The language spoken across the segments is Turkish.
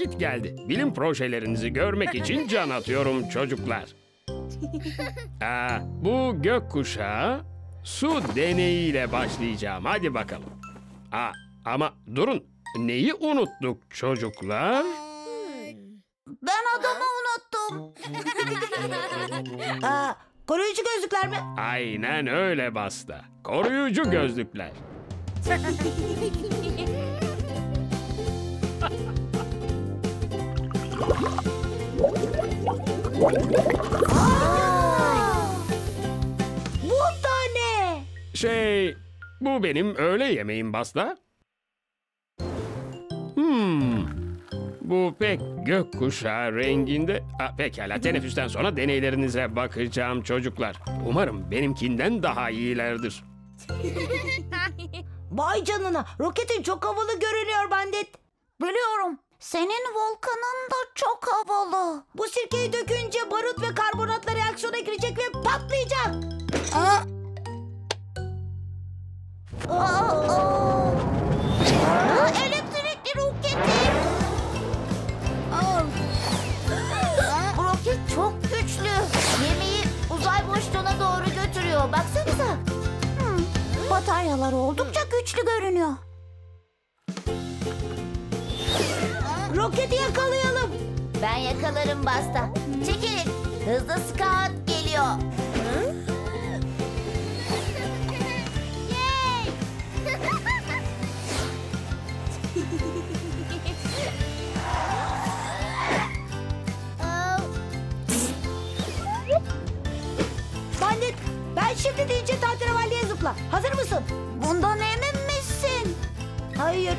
vakit geldi. Bilim projelerinizi görmek için can atıyorum çocuklar. Bu gökkuşağı su deneyiyle başlayacağım. Hadi bakalım. Ama durun. Neyi unuttuk çocuklar? Ben adamı unuttum. Koruyucu gözlükler mi? Aynen öyle Basta. Koruyucu gözlükler. Bu da ne? Bu benim öğle yemeğim Basta. Bu pek gökkuşağı renginde... Pekala, teneffüsten sonra deneylerinize bakacağım çocuklar. Umarım benimkinden daha iyilerdir. Vay canına, roketin çok havalı görünüyor Bandit. Biliyorum, senin volkanın da çok havalı. Bu sirkeyi dökünce barut ve karbonatla reaksiyona girecek ve patlayacak. Elektrikli roketi. Bu roket çok güçlü. Gemiyi uzay boşluğuna doğru götürüyor. Baksanıza. Bataryalar oldukça güçlü görünüyor. Roketi yakalayalım. Ben yakalarım Basta. Çekilin. Hızlı scout geliyor. Ben şimdi deyince tahterevalleye zıpla. Hazır mısın? Bundan emin misin? Hayır.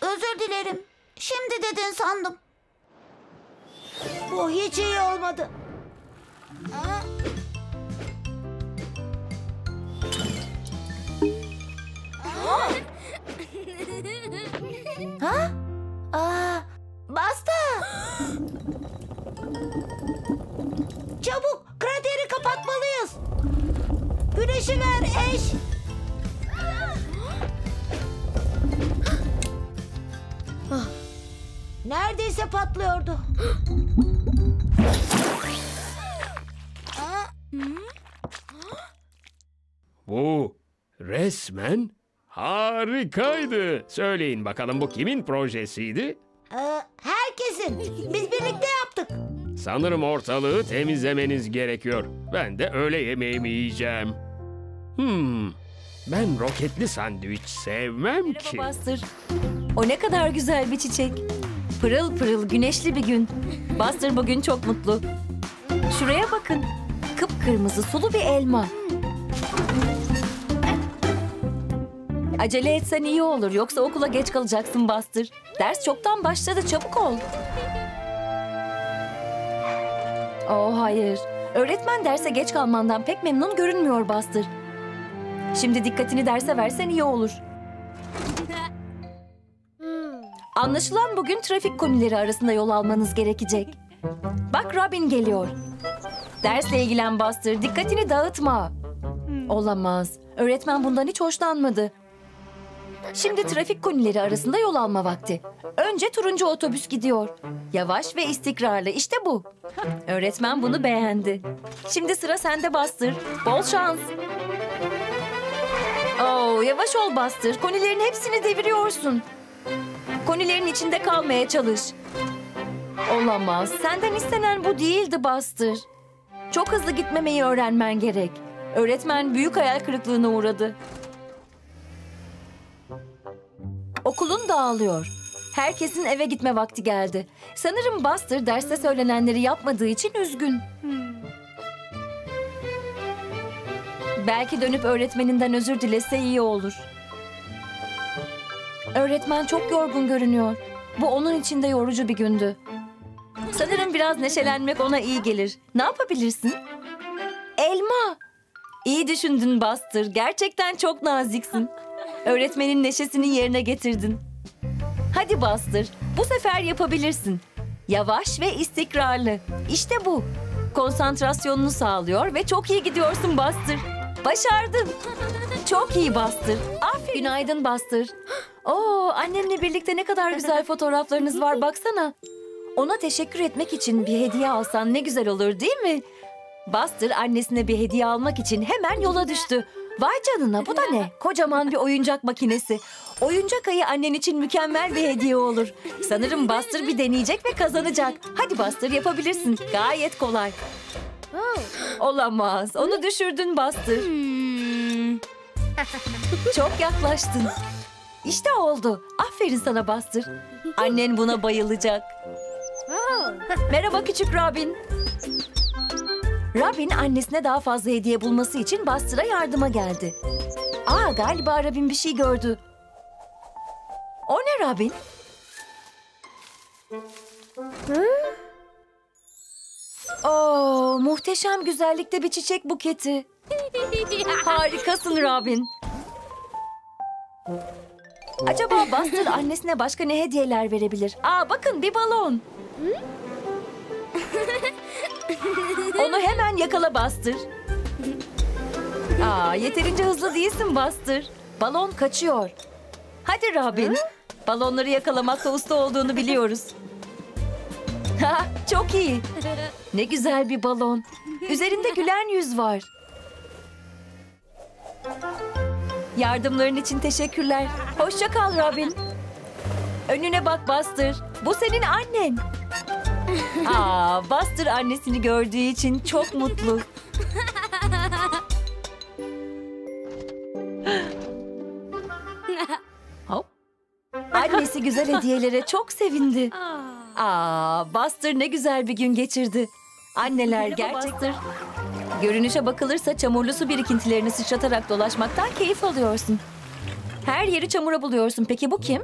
Özür dilerim. Şimdi dedin sandım. Bu hiç iyi olmadı. Basta. Çabuk, krateri kapatmalıyız. Güneşi ver eş. Neredeyse patlıyordu. Bu resmen harikaydı. Söyleyin bakalım, bu kimin projesiydi? Herkesin. Biz birlikte yaptık. Sanırım ortalığı temizlemeniz gerekiyor. Ben de öğle yemeğimi yiyeceğim. Ben roketli sandviç sevmem ki. Merhaba Buster. O ne kadar güzel bir çiçek. Pırıl pırıl güneşli bir gün. Buster bugün çok mutlu. Şuraya bakın. Kıpkırmızı sulu bir elma. Acele etsen iyi olur. Yoksa okula geç kalacaksın Buster. Ders çoktan başladı. Çabuk ol. Hayır. Öğretmen derse geç kalmandan pek memnun görünmüyor Buster. Şimdi dikkatini derse versen iyi olur. Anlaşılan bugün trafik konuları arasında yol almanız gerekecek. Bak, Robin geliyor. Dersle ilgilen Buster. Dikkatini dağıtma. Olamaz. Öğretmen bundan hiç hoşlanmadı. Şimdi trafik konuları arasında yol alma vakti. Önce turuncu otobüs gidiyor. Yavaş ve istikrarlı. İşte bu. Öğretmen bunu beğendi. Şimdi sıra sende Buster. Bol şans. Yavaş ol Buster. Konilerin hepsini deviriyorsun. Konilerin içinde kalmaya çalış. Olamaz. Senden istenen bu değildi Buster. Çok hızlı gitmemeyi öğrenmen gerek. Öğretmen büyük hayal kırıklığına uğradı. Okulun dağılıyor. Herkesin eve gitme vakti geldi. Sanırım Buster derste söylenenleri yapmadığı için üzgün. Belki dönüp öğretmeninden özür dilese iyi olur. Öğretmen çok yorgun görünüyor. Bu onun için de yorucu bir gündü. Sanırım biraz neşelenmek ona iyi gelir. Ne yapabilirsin? Elma. İyi düşündün Buster. Gerçekten çok naziksin. Öğretmenin neşesini yerine getirdin. Hadi Buster, bu sefer yapabilirsin. Yavaş ve istikrarlı. İşte bu. Konsantrasyonunu sağlıyor ve çok iyi gidiyorsun Buster. Başardın. Çok iyi Buster. Aferin. Günaydın Buster. Oo, annemle birlikte ne kadar güzel fotoğraflarınız var baksana. Ona teşekkür etmek için bir hediye alsan ne güzel olur değil mi? Buster annesine bir hediye almak için hemen yola düştü. Vay canına, bu da ne? Kocaman bir oyuncak makinesi. Oyuncak ayı annen için mükemmel bir hediye olur. Sanırım Buster bir deneyecek ve kazanacak. Hadi Buster, yapabilirsin. Gayet kolay. Olamaz. Onu düşürdün Buster. Çok yaklaştın. İşte oldu. Aferin sana Buster. Annen buna bayılacak. Merhaba küçük Robin. Robin annesine daha fazla hediye bulması için Buster'a yardıma geldi. Aa, galiba Robin bir şey gördü. O ne Robin? Oo, muhteşem güzellikte bir çiçek buketi. Harikasın Robin. Acaba Buster annesine başka ne hediyeler verebilir? Aa, bakın bir balon. Onu hemen yakala Buster. Aa, yeterince hızlı değilsin Buster. Balon kaçıyor. Hadi Robin. Balonları yakalamakta usta olduğunu biliyoruz. Ha, çok iyi. Ne güzel bir balon. Üzerinde gülen yüz var. Yardımların için teşekkürler. Hoşça kal Robin. Önüne bak Buster. Bu senin annen. Aa, Buster annesini gördüğü için çok mutlu. Hop. Annesi güzel hediyelere çok sevindi. Aa, Buster ne güzel bir gün geçirdi. Anneler gerçektir. Görünüşe bakılırsa çamurlu su birikintilerini sıçratarak dolaşmaktan keyif alıyorsun. Her yeri çamura buluyorsun. Peki bu kim?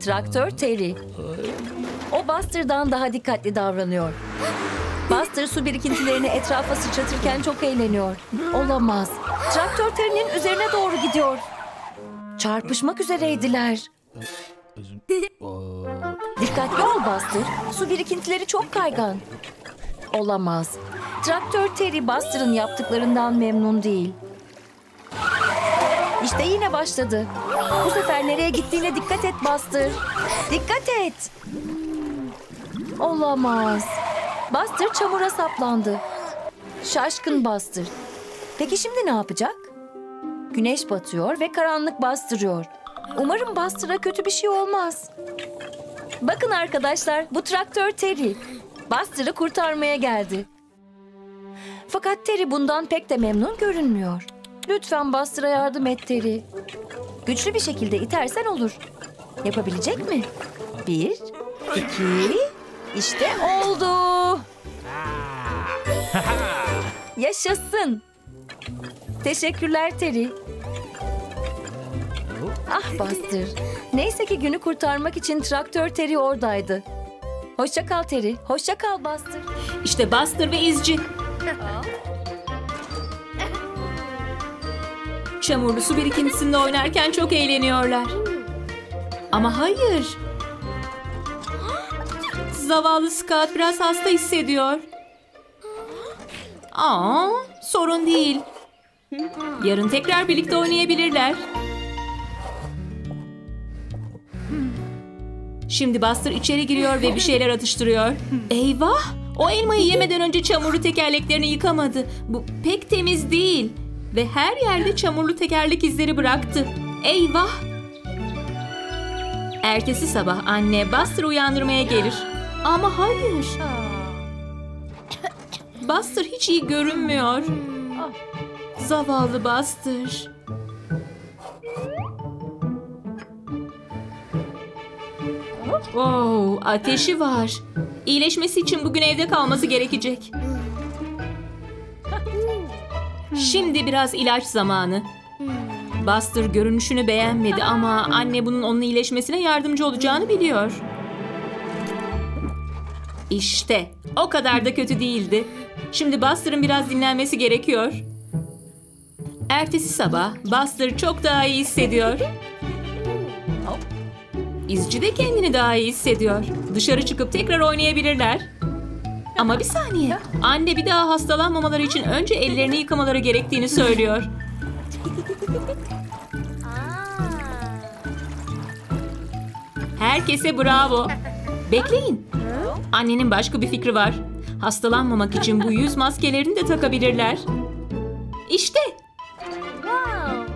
Traktör Terry. O Buster'dan daha dikkatli davranıyor. Buster su birikintilerini etrafa sıçratırken çok eğleniyor. Olamaz. Traktör Terry'nin üzerine doğru gidiyor. Çarpışmak üzereydiler. Dikkatli ol Buster. Su birikintileri çok kaygan. Olamaz. Traktör Terry Buster'ın yaptıklarından memnun değil. İşte yine başladı. Bu sefer nereye gittiğine dikkat et Buster. Dikkat et. Olamaz. Buster çamura saplandı. Şaşkın Buster. Peki şimdi ne yapacak? Güneş batıyor ve karanlık bastırıyor. Umarım Buster'a kötü bir şey olmaz. Bakın arkadaşlar, bu Traktör Terry. Buster'ı kurtarmaya geldi. Fakat Terry bundan pek de memnun görünmüyor. Lütfen Buster'a yardım et Terry. Güçlü bir şekilde itersen olur. Yapabilecek mi? 1, 2... İşte oldu. Yaşasın. Teşekkürler Terry. Ah Buster. Neyse ki günü kurtarmak için Traktör Terry oradaydı. Hoşça kal Terry. Hoşça kal Buster. İşte Buster ve izci. Çamurlu su birikintisinde oynarken çok eğleniyorlar. Ama hayır. Zavallı Scott biraz hasta hissediyor. Aa, sorun değil. Yarın tekrar birlikte oynayabilirler. Şimdi Buster içeri giriyor ve bir şeyler atıştırıyor. Eyvah! O elmayı yemeden önce çamurlu tekerleklerini yıkamadı. Bu pek temiz değil. Ve her yerde çamurlu tekerlek izleri bıraktı. Eyvah! Ertesi sabah anne Buster'ı uyandırmaya gelir. Ama hayır. Buster hiç iyi görünmüyor. Zavallı Buster. Oh, ateşi var. İyileşmesi için bugün evde kalması gerekecek. Şimdi biraz ilaç zamanı. Buster görünüşünü beğenmedi ama anne bunun onun iyileşmesine yardımcı olacağını biliyor. İşte o kadar da kötü değildi. Şimdi Buster'ın biraz dinlenmesi gerekiyor. Ertesi sabah Buster çok daha iyi hissediyor. İzci de kendini daha iyi hissediyor. Dışarı çıkıp tekrar oynayabilirler. Ama bir saniye. Anne bir daha hastalanmamaları için önce ellerini yıkamaları gerektiğini söylüyor. Herkese bravo. Bekleyin. Annenin başka bir fikri var. Hastalanmamak için bu yüz maskelerini de takabilirler. İşte.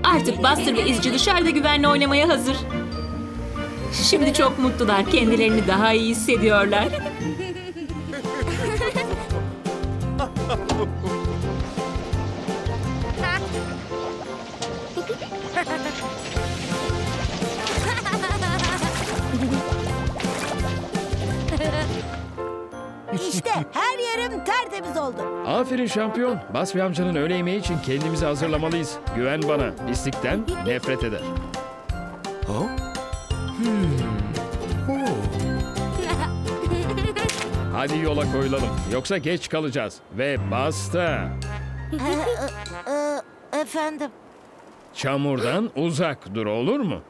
Artık Buster ve izci dışarıda güvenle oynamaya hazır. Şimdi çok mutlular. Kendilerini daha iyi hissediyorlar. İşte her yerim tertemiz oldu. Aferin şampiyon. Basri amcanın öğle yemeği için kendimizi hazırlamalıyız. Güven bana. İstikten nefret eder. Hadi yola koyulalım. Yoksa geç kalacağız. Ve basta. Efendim? Çamurdan uzak dur, olur mu?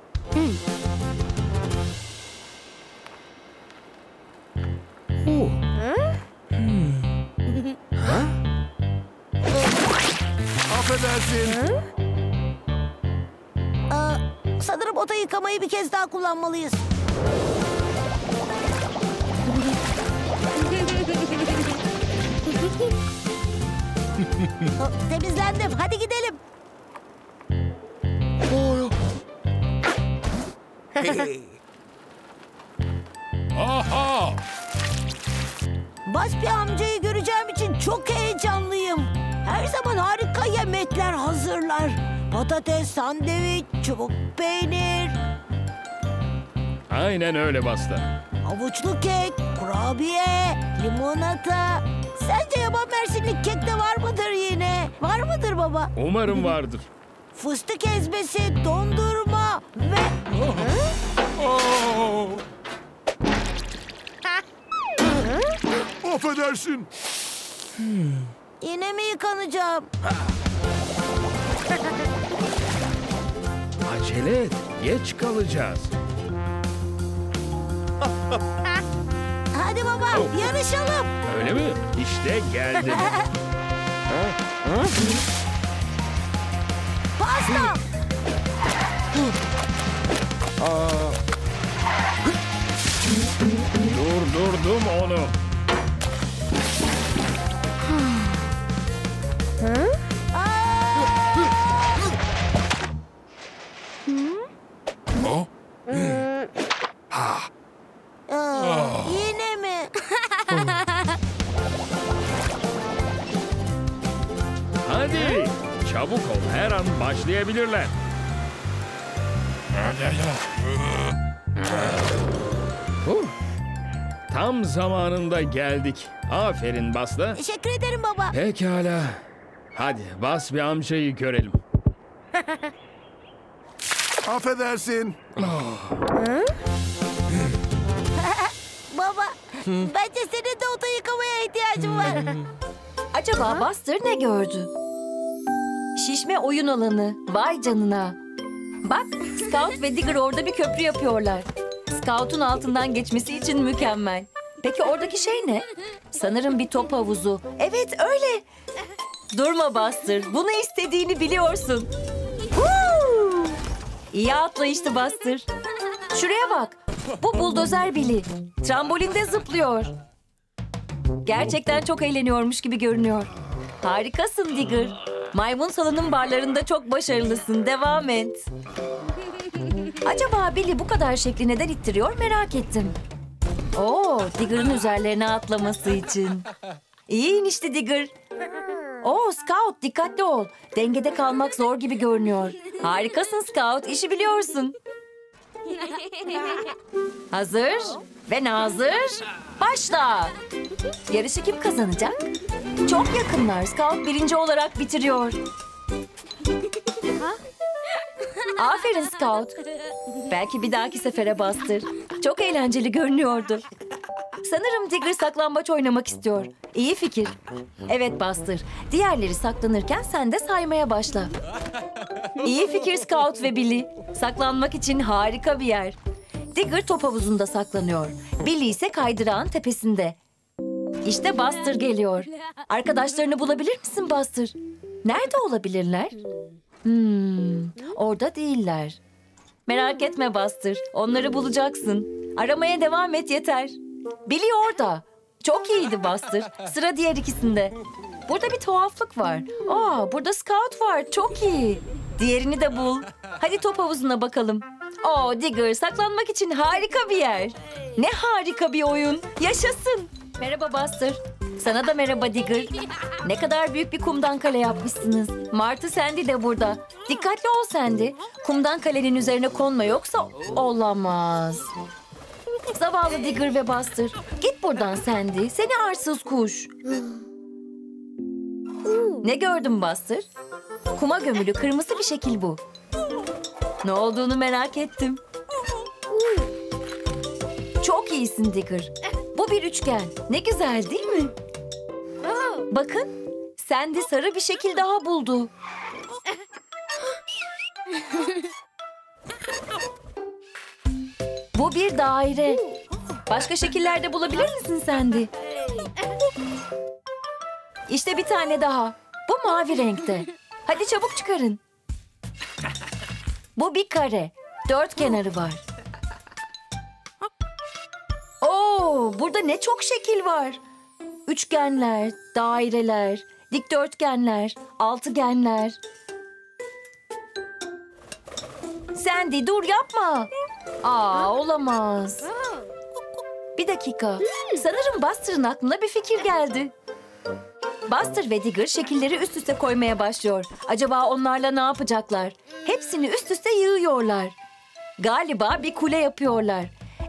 Sanırım ota yıkamayı bir kez daha kullanmalıyız. Temizlendim. Hadi gidelim. Aha! Baspi amcayı göreceğim için çok heyecanlıyım. Her zaman harika yemekler hazırlar. Patates, sandviç, çubuk peynir. Aynen öyle Basta. Havuçlu kek, kurabiye, limonata. Sence yaban mersinli kek de var mıdır yine? Var mıdır baba? Umarım vardır. Fıstık ezmesi, dondurma ve... Affedersin. Yine mi yıkanacağım? Acele et, geç kalacağız. Hadi baba, yarışalım. Öyle mi? İşte geldim. Pasta! Durdurdum onu. Yine mi? Hadi çabuk ol, her an başlayabilirler. Tam zamanında geldik. Aferin Basla. Teşekkür ederim baba. Pekala. Hadi Bas bir amcayı görelim. Affedersin. Baba, bence senin de ota yıkamaya ihtiyacım var. Acaba Buster ne gördü? Şişme oyun alanı. Vay canına. Bak, Scout ve Digger orada bir köprü yapıyorlar. Scout'un altından geçmesi için mükemmel. Peki oradaki şey ne? Sanırım bir top havuzu. Evet, öyle. Durma Buster, bunu istediğini biliyorsun. Woo! İyi atlayıştı Buster. Şuraya bak. Bu buldozer Billy. Trambolinde zıplıyor. Gerçekten çok eğleniyormuş gibi görünüyor. Harikasın Digger. Maymun salonun barlarında çok başarılısın. Devam et. Acaba Billy bu kadar şekli neden ittiriyor merak ettim. Oo, Digger'ın üzerlerine atlaması için. İyi inişti Digger. Oo Scout, dikkatli ol. Dengede kalmak zor gibi görünüyor. Harikasın Scout, işi biliyorsun. Hazır ve nazır. Başla. Yarışı kim kazanacak? Çok yakınlar. Scout birinci olarak bitiriyor. Aferin Scout. Belki bir dahaki sefere Bastır. Çok eğlenceli görünüyordu. Sanırım Digger saklambaç oynamak istiyor. İyi fikir. Evet Bastır. Diğerleri saklanırken sen de saymaya başla. İyi fikir Scout ve Billy. Saklanmak için harika bir yer. Digger top havuzunda saklanıyor. Billy ise kaydırağın tepesinde. İşte Buster geliyor. Arkadaşlarını bulabilir misin Buster? Nerede olabilirler? Orada değiller. Merak etme Buster, onları bulacaksın. Aramaya devam et yeter. Billy orada. Çok iyiydi Buster. Sıra diğer ikisinde. Burada bir tuhaflık var. Aa, burada Scout var. Çok iyi. Diğerini de bul. Hadi top havuzuna bakalım. Oo, Digger, saklanmak için harika bir yer. Ne harika bir oyun. Yaşasın. Merhaba Buster. Sana da merhaba Digger. Ne kadar büyük bir kumdan kale yapmışsınız. Martı Sandy de burada. Dikkatli ol Sandy. Kumdan kalenin üzerine konma, yoksa olamaz. Zavallı Digger ve Buster. Git buradan Sandy. Seni arsız kuş. Ne gördün Buster? Kuma gömülü kırmızı bir şekil bu. Ne olduğunu merak ettim. Çok iyisin Digger. Bu bir üçgen. Ne güzel değil mi? Bakın. Sandy sarı bir şekil daha buldu. Bu bir daire. Başka şekillerde bulabilir misin Sandy? İşte bir tane daha. Bu mavi renkte. Hadi çabuk çıkarın. Bu bir kare. Dört kenarı var. Oo, burada ne çok şekil var. Üçgenler, daireler, dikdörtgenler, altıgenler. Sandy dur yapma. Aa, olamaz. Bir dakika. Sanırım Buster'ın aklına bir fikir geldi. Buster ve Digger şekilleri üst üste koymaya başlıyor. Acaba onlarla ne yapacaklar? Hepsini üst üste yığıyorlar. Galiba bir kule yapıyorlar.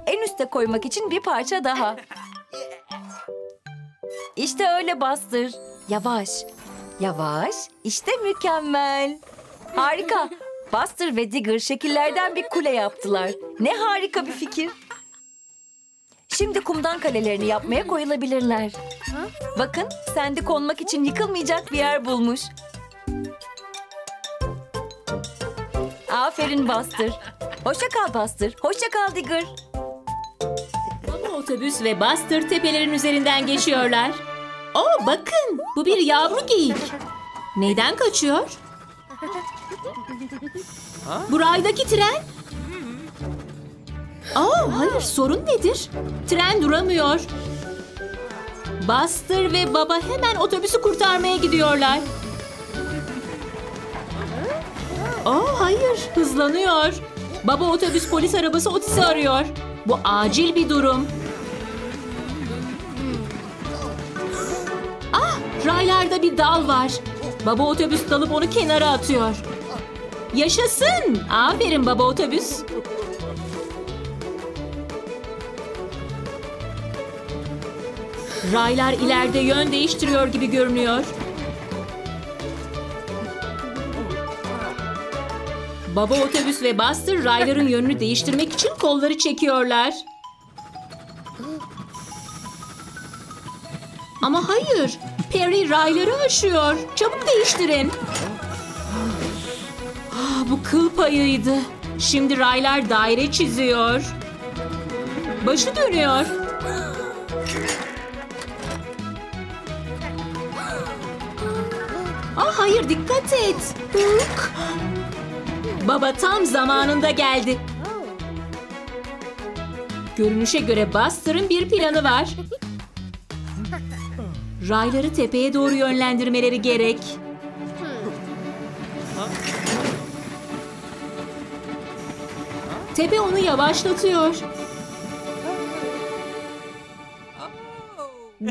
En üste koymak için bir parça daha. İşte öyle Buster. Yavaş, yavaş. İşte mükemmel. Harika. Buster ve Digger şekillerden bir kule yaptılar. Ne harika bir fikir. Şimdi kumdan kalelerini yapmaya koyulabilirler. Bakın, Sandy konmak için yıkılmayacak bir yer bulmuş. Aferin Buster. Hoşça kal Buster. Hoşça kal Digger. Baba otobüs ve Buster tepelerin üzerinden geçiyorlar. Oo, bakın, bu bir yavru geyik. Neyden kaçıyor? Buradaki tren. Aa, hayır, sorun nedir? Tren duramıyor. Buster ve baba hemen otobüsü kurtarmaya gidiyorlar. Aa, hayır, hızlanıyor. Baba otobüs polis arabası Otis'i arıyor. Bu acil bir durum. Ah, raylarda bir dal var. Baba otobüs dalıp onu kenara atıyor. Yaşasın! Aferin baba otobüs. Raylar ileride yön değiştiriyor gibi görünüyor. Baba otobüs ve Buster rayların yönünü değiştirmek için kolları çekiyorlar. Ama hayır, Perry rayları aşıyor. Çabuk değiştirin. Bu kıl payıydı. Şimdi raylar daire çiziyor. Başı dönüyor. Aa, hayır, dikkat et. Baba tam zamanında geldi. Görünüşe göre Buster'ın bir planı var. Rayları tepeye doğru yönlendirmeleri gerek. Tepe onu yavaşlatıyor.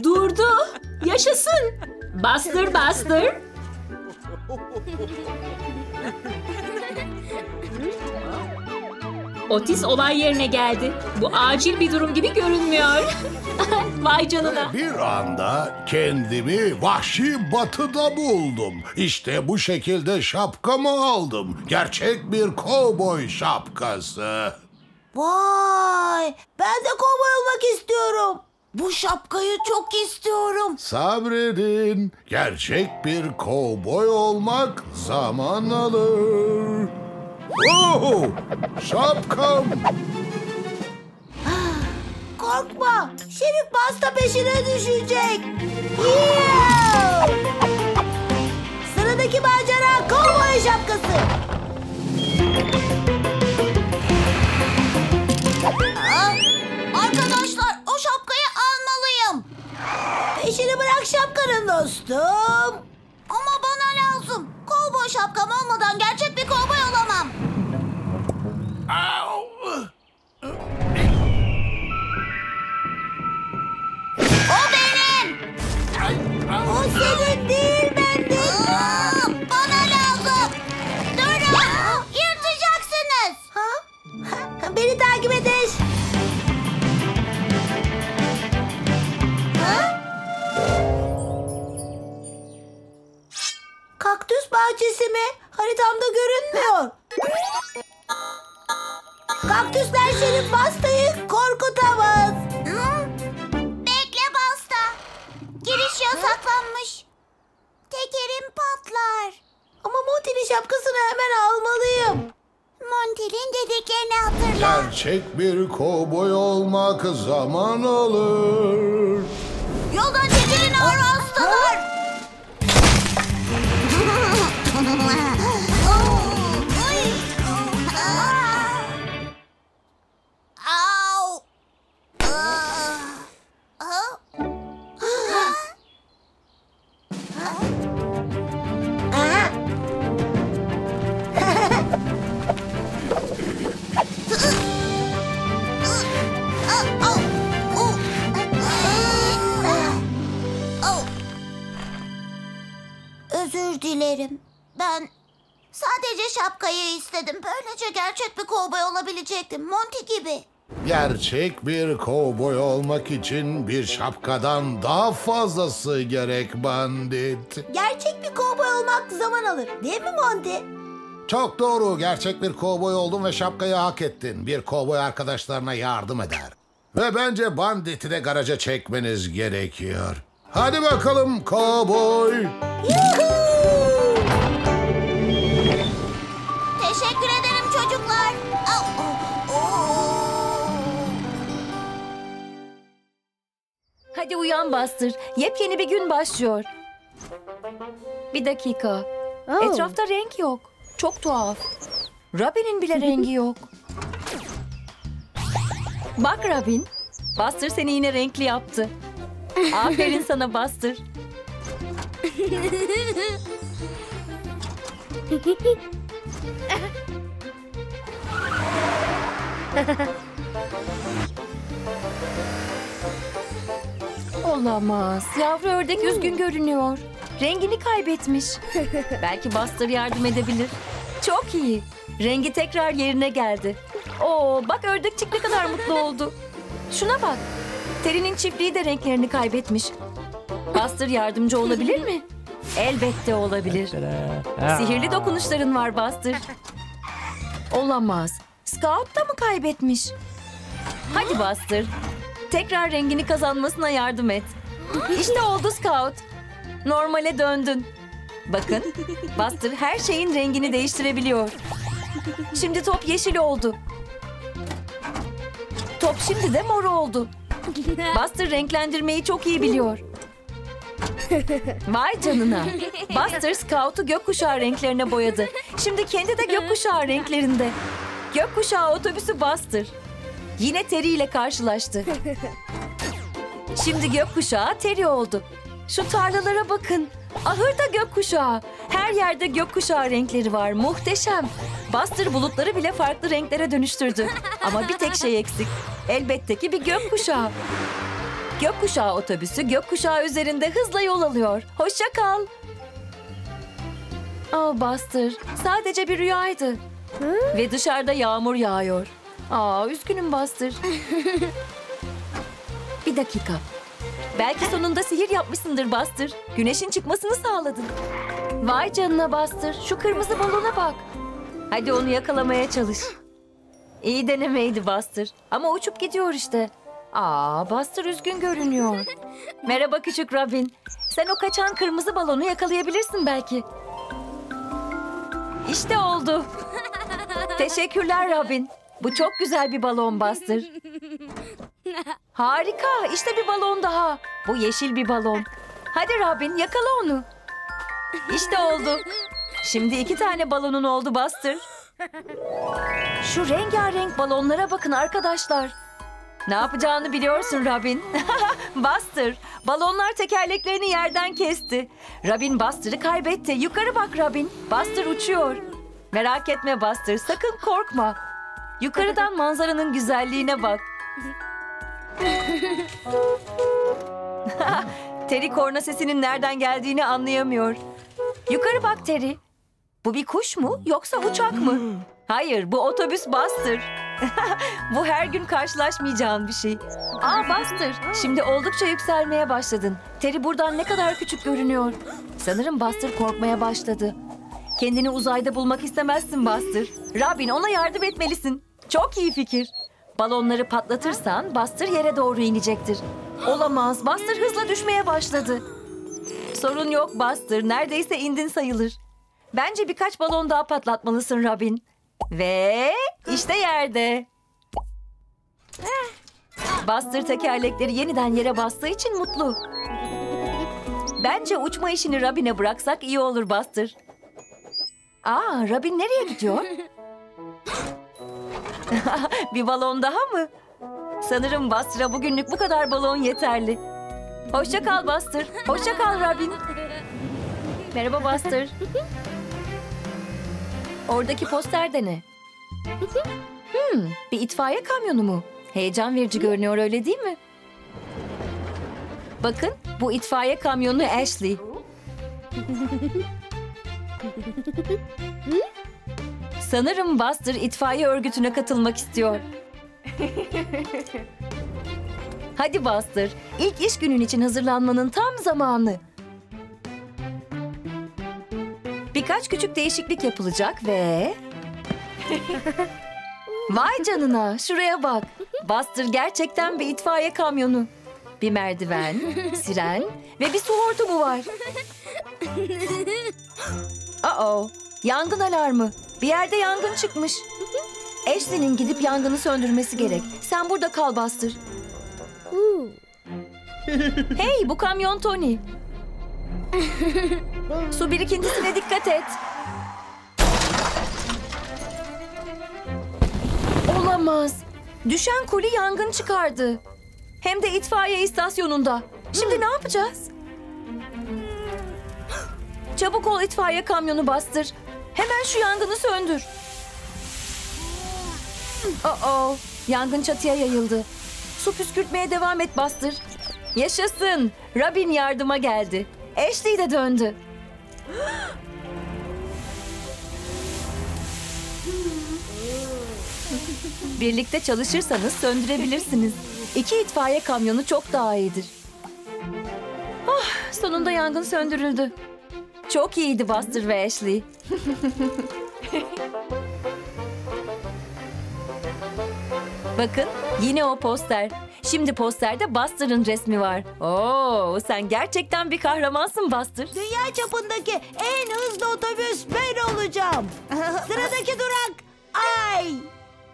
Durdu. Yaşasın. Buster, Buster. Otis olay yerine geldi. Bu acil bir durum gibi görünmüyor. Vay canına. Bir anda kendimi vahşi batıda buldum. İşte bu şekilde şapkamı aldım. Gerçek bir kovboy şapkası. Vay! Ben de kovboy olmak istiyorum. Bu şapkayı çok istiyorum. Sabredin. Gerçek bir kovboy olmak zaman alır. Oh! Şapkam! Korkma! Şerif Buster peşine düşecek. Yeah! Sıradaki macera kovboy şapkası. Aa! İşini bırak şapkanın dostum. Ama bana lazım. Kovboy şapkam olmadan gerçek bir kovboy olamam. O benim. O senin değil, ben değilim. Bana lazım. Durun. Yırtacaksınız. Ha? Beni takip edin. Kaktüs bahçesi mi? Haritamda görünmüyor. Kaktüsler senin pastayı korkutamaz. Bekle pasta. Giriş yasaklanmış. Tekerim patlar. Ama Monty'nin şapkasını hemen almalıyım. Monty'nin dediklerini hatırla. Gerçek bir kovboy olmak zaman alır. Yoldan çekilin ağır hastalar. Özür dilerim. Ben sadece şapkayı istedim. Böylece gerçek bir kovboy olabilecektim. Monty gibi. Gerçek bir kovboy olmak için bir şapkadan daha fazlası gerek bandit. Gerçek bir kovboy olmak zaman alır. Değil mi Monty? Çok doğru. Gerçek bir kovboy oldun ve şapkayı hak ettin. Bir kovboy arkadaşlarına yardım eder. Ve bence banditi de garaja çekmeniz gerekiyor. Hadi bakalım kovboy. Yuhuu! Teşekkür ederim çocuklar. Hadi uyan Buster. Yepyeni bir gün başlıyor. Bir dakika. Etrafta renk yok. Çok tuhaf. Robin'in bile rengi yok. Bak Robin. Buster seni yine renkli yaptı. Aferin sana Buster. Olamaz. Yavru ördek üzgün görünüyor. Rengini kaybetmiş. Belki Buster yardım edebilir. Çok iyi. Rengi tekrar yerine geldi. Oo, bak ördekçik ne kadar mutlu oldu. Şuna bak. Terry'nin çiftliği de renklerini kaybetmiş. Buster yardımcı olabilir mi? Elbette olabilir. Sihirli dokunuşların var Buster. Olamaz. Scout da mı kaybetmiş? Hadi Buster. Tekrar rengini kazanmasına yardım et. İşte oldu Scout. Normale döndün. Bakın, Buster her şeyin rengini değiştirebiliyor. Şimdi top yeşil oldu. Top şimdi de mor oldu. Buster renklendirmeyi çok iyi biliyor. Vay canına. Buster Scout'u gökkuşağı renklerine boyadı. Şimdi kendi de gökkuşağı renklerinde. Gökkuşağı otobüsü Buster. Yine Terry ile karşılaştı. Şimdi gökkuşağı Terry oldu. Şu tarlalara bakın. Ahırda gökkuşağı. Her yerde gökkuşağı renkleri var. Muhteşem. Buster bulutları bile farklı renklere dönüştürdü. Ama bir tek şey eksik. Elbette ki bir gökkuşağı. Gökkuşağı otobüsü gökkuşağı üzerinde hızla yol alıyor. Hoşça kal. Oh Buster, sadece bir rüyaydı. Ve dışarıda yağmur yağıyor. Üzgünüm Buster. Bir dakika. Belki sonunda sihir yapmışsındır Buster. Güneşin çıkmasını sağladın. Vay canına Buster, şu kırmızı balona bak. Hadi onu yakalamaya çalış. İyi denemeydi Buster. Ama uçup gidiyor işte. Buster üzgün görünüyor. Merhaba küçük Robin. Sen o kaçan kırmızı balonu yakalayabilirsin belki. İşte oldu. Teşekkürler Robin. Bu çok güzel bir balon Buster. Harika. İşte bir balon daha. Bu yeşil bir balon. Hadi Robin yakala onu. İşte oldu. Şimdi 2 tane balonun oldu Buster. Şu rengarenk balonlara bakın arkadaşlar. Ne yapacağını biliyorsun Robin. Buster. Balonlar tekerleklerini yerden kesti. Robin Buster'ı kaybetti. Yukarı bak Robin. Buster uçuyor. Merak etme Buster. Sakın korkma. Yukarıdan manzaranın güzelliğine bak. Terry korna sesinin nereden geldiğini anlayamıyor. Yukarı bak Terry. Bu bir kuş mu yoksa uçak mı? Hayır, bu otobüs Buster. Bu her gün karşılaşmayacağın bir şey. Aa Buster, şimdi oldukça yükselmeye başladın. Terry buradan ne kadar küçük görünüyor. Sanırım Buster korkmaya başladı. Kendini uzayda bulmak istemezsin Buster. Robin, ona yardım etmelisin. Çok iyi fikir. Balonları patlatırsan Buster yere doğru inecektir. Olamaz, Buster hızla düşmeye başladı. Sorun yok Buster, neredeyse indin sayılır. Bence birkaç balon daha patlatmalısın Robin. Ve işte yerde. Buster tekerlekleri yeniden yere bastığı için mutlu. Bence uçma işini Robin'e bıraksak iyi olur Buster. Aa, Robin nereye gidiyor? Bir balon daha mı? Sanırım Buster'a bugünlük bu kadar balon yeterli. Hoşça kal Buster. Hoşça kal Robin. Merhaba Buster. Oradaki posterde ne? Bir itfaiye kamyonu mu? Heyecan verici görünüyor, öyle değil mi? Bakın, bu itfaiye kamyonu Ashley. Sanırım Buster itfaiye örgütüne katılmak istiyor. Hadi Buster, ilk iş günün için hazırlanmanın tam zamanı. Birkaç küçük değişiklik yapılacak ve... Vay canına, şuraya bak. Buster gerçekten bir itfaiye kamyonu. Bir merdiven, siren ve bir su hortumu var. Uh-oh, yangın alarmı. Bir yerde yangın çıkmış. Ashley'nin gidip yangını söndürmesi gerek. Sen burada kal Buster. Hey, bu kamyon Tony. Su birikintisine dikkat et. Olamaz. Düşen kuli yangın çıkardı. Hem de itfaiye istasyonunda. Şimdi ne yapacağız? Çabuk ol itfaiye kamyonu Buster. Hemen şu yangını söndür. Uh-oh. Yangın çatıya yayıldı. Su püskürtmeye devam et Buster. Yaşasın. Robin yardıma geldi. Ashley de döndü. Birlikte çalışırsanız söndürebilirsiniz. İki itfaiye kamyonu çok daha iyidir. Oh, sonunda yangın söndürüldü. Çok iyiydi Buster ve Ashley. Bakın, yine o poster. Şimdi posterde Buster'ın resmi var. Oo, sen gerçekten bir kahramansın Buster. Dünya çapındaki en hızlı otobüs ben olacağım. Sıradaki durak Ay.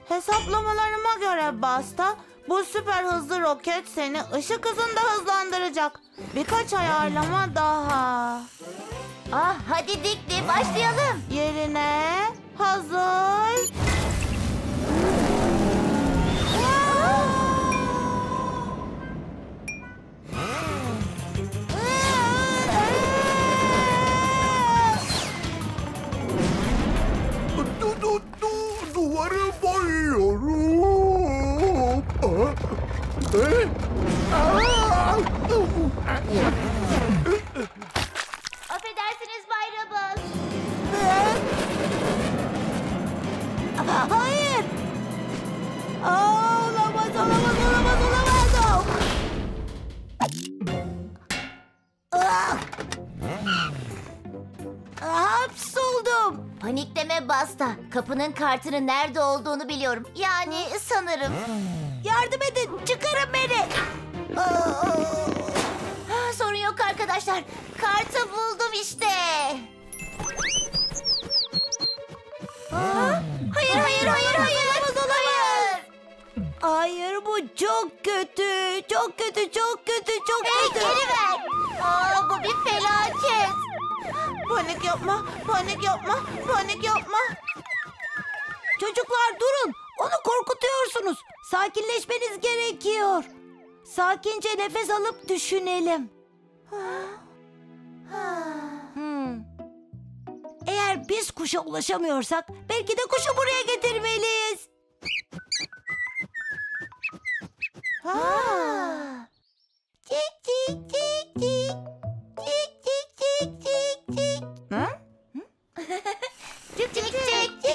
Hesaplamalarıma göre Buster, bu süper hızlı roket seni ışık hızında hızlandıracak. Birkaç ayarlama daha. Ah, hadi Dikli başlayalım. Yerine hazır. Duvara bayıyorum. Affedersiniz Bay Rabaz. Hayır. Olamaz. Hapsoldum. Panikleme Basta. Kapının kartının nerede olduğunu biliyorum. Yani sanırım. Yardım edin. Çıkarın beni. Sorun yok arkadaşlar. Kartı buldum işte. Hayır. Hayır, bu çok kötü. Çok kötü. Geri ver. Aa, bu bir felaket. Panik yapma. Çocuklar durun. Onu korkutuyorsunuz. Sakinleşmeniz gerekiyor. Sakince nefes alıp düşünelim. Eğer biz kuşa ulaşamıyorsak belki de kuşu buraya getirmeliyiz. Tik tik tik tik. Tik tik tik tik tik. Tik tik tik tik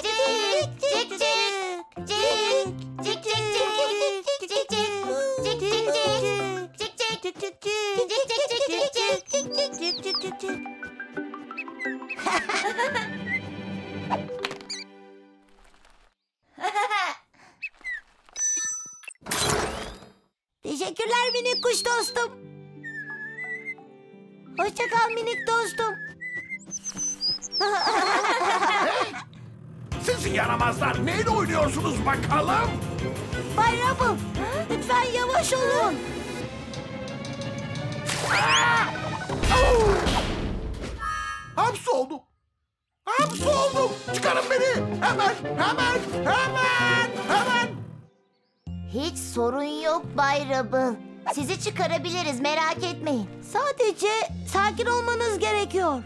tik tik. Teşekkürler minik kuş dostum. Hoşça kal minik dostum. Siz yaramazlar neyle oynuyorsunuz bakalım? Bay Rubble, lütfen yavaş olun. Hapsoldum. Hapsoldum. Çıkarın beni. Hemen. Hiç sorun yok Bay Rubble. Sizi çıkarabiliriz, merak etmeyin. Sadece sakin olmanız gerekiyor.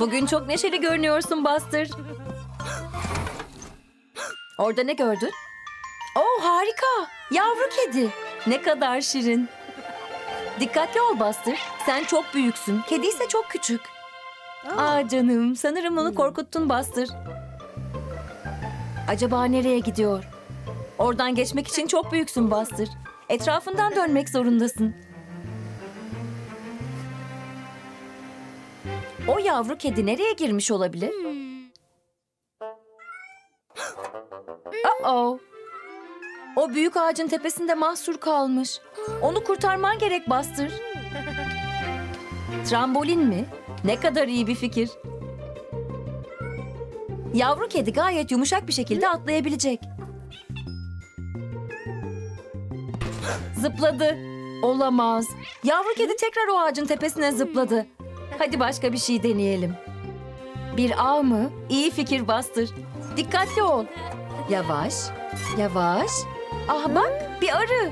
Bugün çok neşeli görünüyorsun Buster. Orada ne gördün? Oh harika. Yavru kedi. Ne kadar şirin. Dikkatli ol Buster. Sen çok büyüksün. Kedi ise çok küçük. Aa canım. Sanırım onu korkuttun Buster. Acaba nereye gidiyor? Oradan geçmek için çok büyüksün Buster. Etrafından dönmek zorundasın. O yavru kedi nereye girmiş olabilir? Uh-oh. O büyük ağacın tepesinde mahsur kalmış. Onu kurtarman gerek Buster. Trambolin mi? Ne kadar iyi bir fikir. Yavru kedi gayet yumuşak bir şekilde atlayabilecek. Zıpladı. Olamaz. Yavru kedi tekrar o ağacın tepesine zıpladı. Hadi başka bir şey deneyelim. Bir ağ mı? İyi fikir Buster. Dikkatli ol. Yavaş, yavaş. Ah bak, bir arı.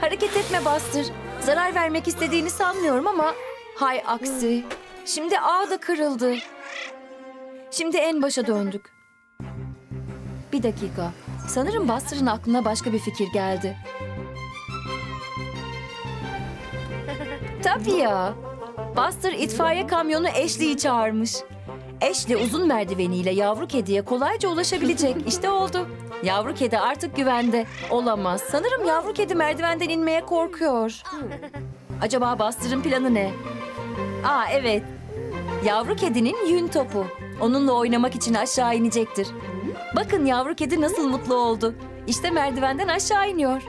Hareket etme Buster. Zarar vermek istediğini sanmıyorum ama... Hay aksi. Şimdi ağ da kırıldı. Şimdi en başa döndük. Bir dakika. Sanırım Buster'ın aklına başka bir fikir geldi. Tabii ya. Buster itfaiye kamyonu Ashley'i çağırmış. Ashley uzun merdiveniyle yavru kediye kolayca ulaşabilecek. İşte oldu. Yavru kedi artık güvende. Olamaz. Sanırım yavru kedi merdivenden inmeye korkuyor. Acaba Buster'ın planı ne? Aa evet. Yavru kedinin yün topu. Onunla oynamak için aşağı inecektir. Bakın yavru kedi nasıl mutlu oldu. İşte merdivenden aşağı iniyor.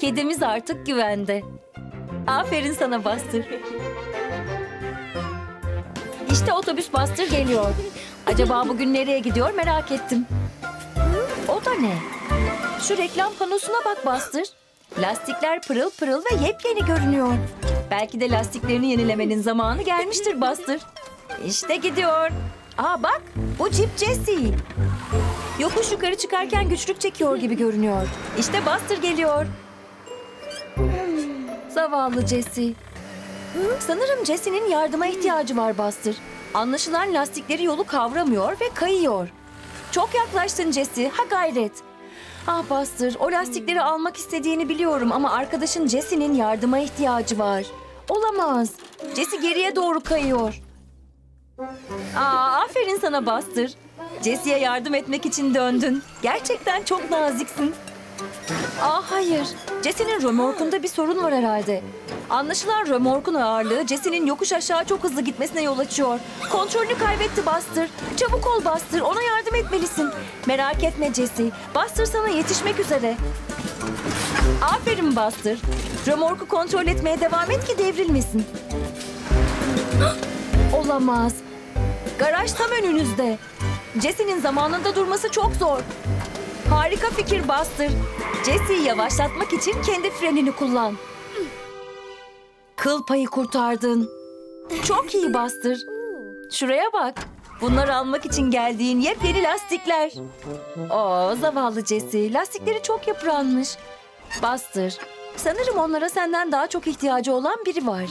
Kedimiz artık güvende. Aferin sana Buster. İşte otobüs Buster geliyor. Acaba bugün nereye gidiyor merak ettim. O da ne? Şu reklam panosuna bak Buster. Lastikler pırıl pırıl ve yepyeni görünüyor. Belki de lastiklerini yenilemenin zamanı gelmiştir Buster. İşte gidiyor. Aa bak bu Jeep Jessie. Yokuş yukarı çıkarken güçlük çekiyor gibi görünüyor. İşte Buster geliyor. Zavallı Jessie. Sanırım Jessie'nin yardıma ihtiyacı var Buster. Anlaşılan lastikleri yolu kavramıyor ve kayıyor. Çok yaklaştın Jessie. Ha gayret. Ah Buster, o lastikleri almak istediğini biliyorum ama arkadaşın Jessie'nin yardıma ihtiyacı var. Olamaz. Jessie geriye doğru kayıyor. Aa, aferin sana Buster. Jessie'ye yardım etmek için döndün. Gerçekten çok naziksin. Ah hayır. Jessie'nin römorkunda bir sorun var herhalde. Anlaşılan römorkun ağırlığı Jessie'nin yokuş aşağı çok hızlı gitmesine yol açıyor. Kontrolünü kaybetti Buster. Çabuk ol Buster, ona yardım etmelisin. Merak etme Jessie, Buster sana yetişmek üzere. Aferin Buster. Römorku kontrol etmeye devam et ki devrilmesin. Olamaz. Garaj tam önünüzde. Jessie'nin zamanında durması çok zor. Harika fikir Buster. Jessie'yi yavaşlatmak için kendi frenini kullan. Kıl payı kurtardın. Çok iyi Buster. Şuraya bak. Bunlar almak için geldiğin yepyeni lastikler. Oo, zavallı Jessie. Lastikleri çok yıpranmış. Buster, sanırım onlara senden daha çok ihtiyacı olan biri var.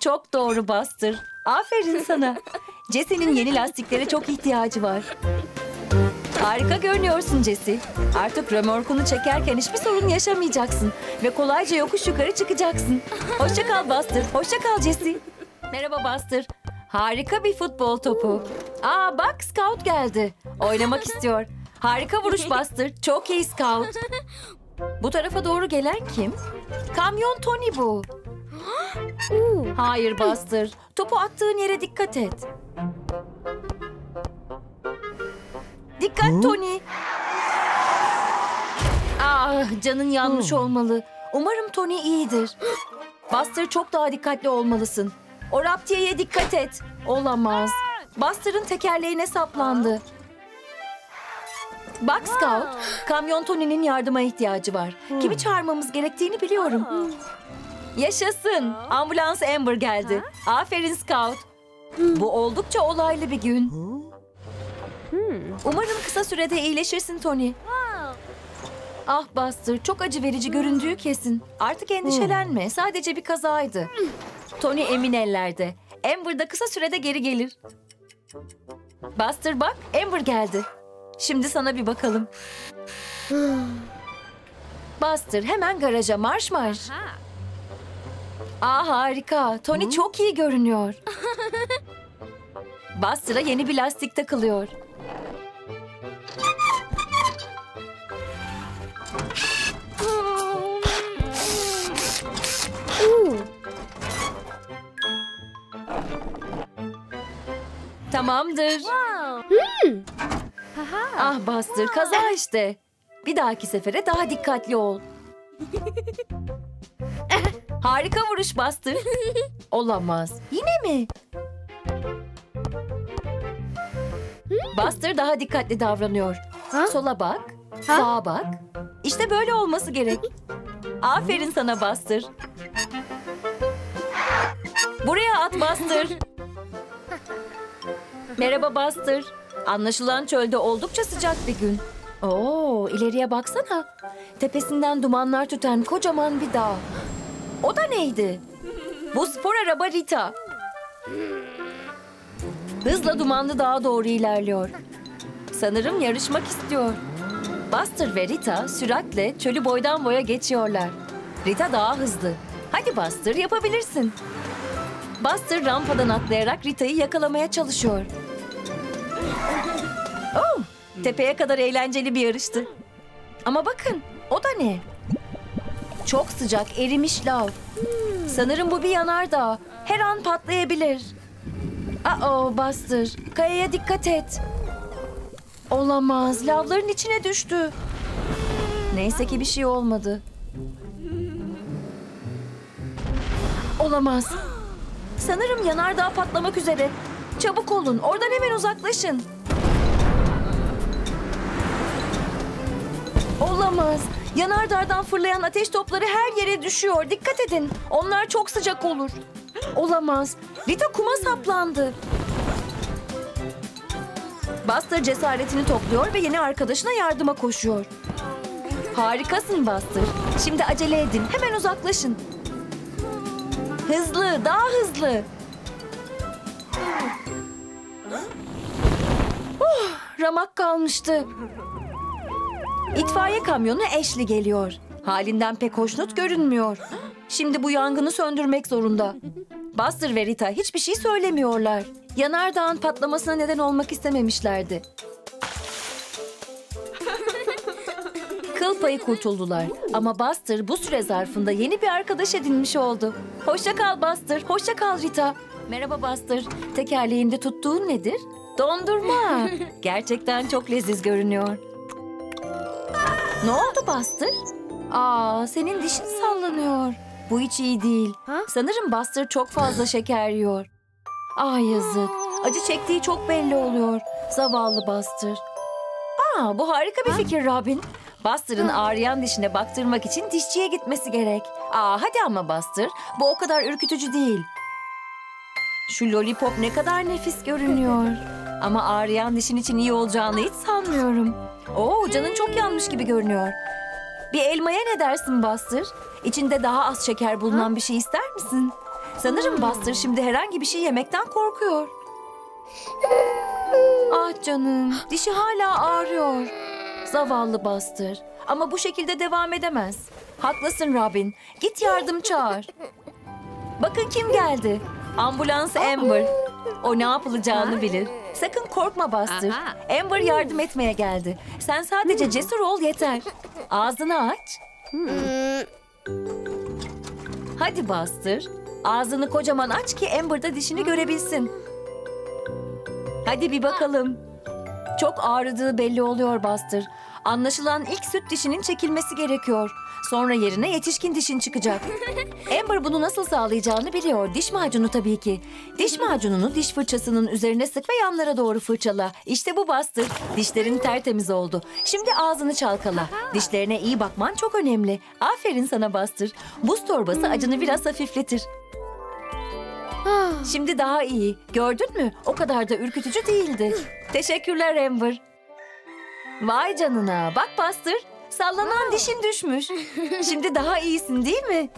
Çok doğru Buster. Aferin sana. Jessie'nin yeni lastiklere çok ihtiyacı var. Harika görünüyorsun Jessie. Artık römorkunu çekerken hiçbir sorun yaşamayacaksın. Ve kolayca yokuş yukarı çıkacaksın. Hoşça kal Buster. Hoşça kal Jessie. Merhaba Buster. Harika bir futbol topu. Aa bak Scout geldi. Oynamak istiyor. Harika vuruş Buster. Çok iyi Scout. Bu tarafa doğru gelen kim? Kamyon Tony bu. Hayır Buster. Topu attığın yere dikkat et. Dikkat Tony. Ah, canın yanmış olmalı. Umarım Tony iyidir. Buster çok daha dikkatli olmalısın. O raptiyeye dikkat et. Olamaz. Buster'ın tekerleğine saplandı. Bak Scout, Kamyon Tony'nin yardıma ihtiyacı var. Kimi çağırmamız gerektiğini biliyorum. Yaşasın. Ambulans Amber geldi. Aferin Scout. Bu oldukça olaylı bir gün. Umarım kısa sürede iyileşirsin Tony. Ah Buster, çok acı verici göründüğü kesin. Artık endişelenme. Sadece bir kazaydı. Tony emin ellerde. Amber da kısa sürede geri gelir. Buster bak, Amber geldi. Şimdi sana bir bakalım. Buster hemen garaja marş marş. Aa harika. Tony çok iyi görünüyor. Buster'a yeni bir lastik takılıyor. Tamamdır. Ah Buster, kaza işte. Bir dahaki sefere daha dikkatli ol. Harika vuruş Buster. Olamaz. Yine mi? Buster daha dikkatli davranıyor. Sola bak, sağa bak. İşte böyle olması gerek. Aferin sana Buster. Buraya at Buster. Merhaba Buster. Anlaşılan çölde oldukça sıcak bir gün. Oo, ileriye baksana. Tepesinden dumanlar tüten kocaman bir dağ. O da neydi? Bu spor araba Rita. Hızla dumanlı dağa doğru ilerliyor. Sanırım yarışmak istiyor. Buster ve Rita süratle çölü boydan boya geçiyorlar. Rita daha hızlı. Hadi Buster, yapabilirsin. Buster rampadan atlayarak Rita'yı yakalamaya çalışıyor. Oh, tepeye kadar eğlenceli bir yarıştı. Ama bakın, o da ne? Çok sıcak, erimiş lav. Sanırım bu bir yanardağ. Her an patlayabilir. Uh-oh Buster, kayaya dikkat et. Olamaz, lavların içine düştü. Neyse ki bir şey olmadı. Olamaz. Sanırım yanardağ patlamak üzere. Çabuk olun, oradan hemen uzaklaşın. Olamaz. Yanardağdan fırlayan ateş topları her yere düşüyor. Dikkat edin. Onlar çok sıcak olur. Olamaz. Rita kuma saplandı. Buster cesaretini topluyor ve yeni arkadaşına yardıma koşuyor. Harikasın Buster. Şimdi acele edin. Hemen uzaklaşın. Hızlı, daha hızlı. Ramak kalmıştı. İtfaiye kamyonu Ashley geliyor. Halinden pek hoşnut görünmüyor. Şimdi bu yangını söndürmek zorunda. Buster ve Rita hiçbir şey söylemiyorlar. Yanardağın patlamasına neden olmak istememişlerdi. Kıl payı kurtuldular. Ama Buster bu süre zarfında yeni bir arkadaş edinmiş oldu. Hoşça kal Buster, hoşça kal Rita. Merhaba Buster, tekerleğinde tuttuğun nedir? Dondurma. Gerçekten çok leziz görünüyor. Ne oldu Buster? Aa, senin dişin sallanıyor. Bu hiç iyi değil. Sanırım Buster çok fazla şeker yiyor. Ah yazık. Acı çektiği çok belli oluyor. Zavallı Buster. Aa, bu harika bir fikir Robin. Buster'ın ağrıyan dişine baktırmak için dişçiye gitmesi gerek. Aa, hadi ama Buster. Bu o kadar ürkütücü değil. Şu lollipop ne kadar nefis görünüyor. Ama ağrıyan dişin için iyi olacağını hiç sanmıyorum. Oo, canın çok yanmış gibi görünüyor. Bir elmaya ne dersin Buster? İçinde daha az şeker bulunan bir şey ister misin? Sanırım Buster şimdi herhangi bir şey yemekten korkuyor. Ah canım, dişi hala ağrıyor. Zavallı Buster. Ama bu şekilde devam edemez. Haklısın Robin. Git yardım çağır. Bakın kim geldi. Ambulans Amber. O ne yapılacağını bilir. Sakın korkma Buster. Amber yardım etmeye geldi. Sen sadece cesur ol yeter. Ağzını aç. Hadi Buster. Ağzını kocaman aç ki Amber da dişini görebilsin. Hadi bir bakalım. Çok ağrıdığı belli oluyor Buster. Anlaşılan ilk süt dişinin çekilmesi gerekiyor. Sonra yerine yetişkin dişin çıkacak. Amber bunu nasıl sağlayacağını biliyor. Diş macunu tabii ki. Diş macununu diş fırçasının üzerine sık ve yanlara doğru fırçala. İşte bu Buster. Dişlerin tertemiz oldu. Şimdi ağzını çalkala. Dişlerine iyi bakman çok önemli. Aferin sana Buster. Buz torbası acını biraz hafifletir. Şimdi daha iyi. Gördün mü? O kadar da ürkütücü değildi. Teşekkürler Amber. Vay canına. Bak Buster. Sallanan dişin düşmüş. Şimdi daha iyisin değil mi?